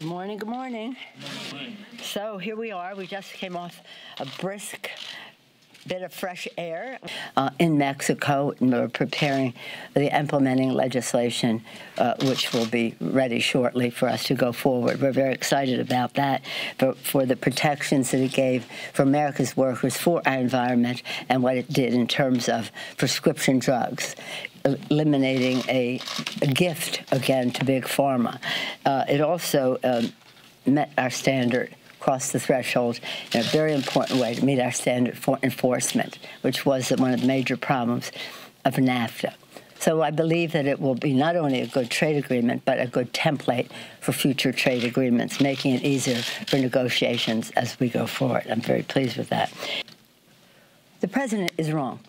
Good morning, good morning. Good morning. So here we are. We just came off a brisk bit of fresh air in Mexico, and we're preparing the implementing legislation, which will be ready shortly for us to go forward. We're very excited about that for the protections that it gave for America's workers, for our environment, and what it did in terms of prescription drugs, eliminating a gift, again, to Big Pharma. It also met our standard, crossed the threshold in a very important way to meet our standard for enforcement, which was one of the major problems of NAFTA. So I believe that it will be not only a good trade agreement, but a good template for future trade agreements, making it easier for negotiations as we go forward. I'm very pleased with that. The president is wrong.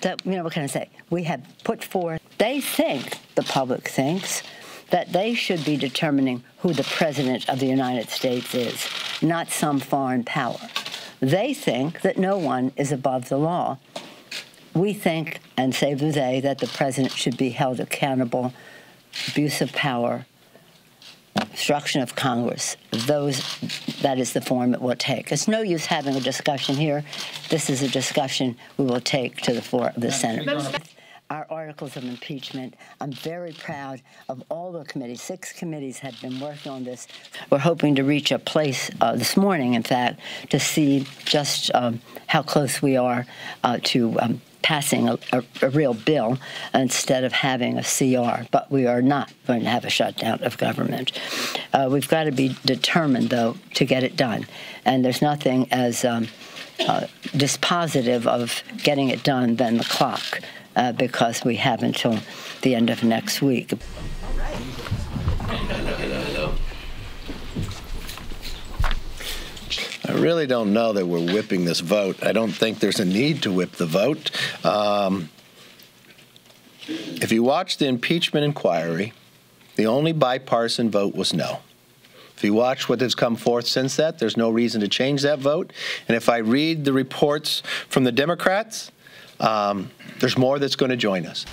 That, what can I say? We have put forth, they think, the public thinks, that they should be determining who the president of the United States is, not some foreign power. They think that no one is above the law. We think, and save the day, that the president should be held accountable, abuse of power, obstruction of Congress. That is the form it will take. It's no use having a discussion here. This is a discussion we will take to the floor of the Senate. Our articles of impeachment. I'm very proud of all the committees. 6 committees have been working on this. We're hoping to reach a place this morning, in fact, to see just how close we are to passing a real bill instead of having a CR. But we are not going to have a shutdown of government. We've got to be determined, though, to get it done. And there's nothing as dispositive of getting it done than the clock. Because we have until the end of next week. All right. Hello, hello, hello. I really don't know that we're whipping this vote. I don't think there's a need to whip the vote. If you watch the impeachment inquiry, the only bipartisan vote was no. If you watch what has come forth since that, there's no reason to change that vote. And if I read the reports from the Democrats, there's more that's going to join us.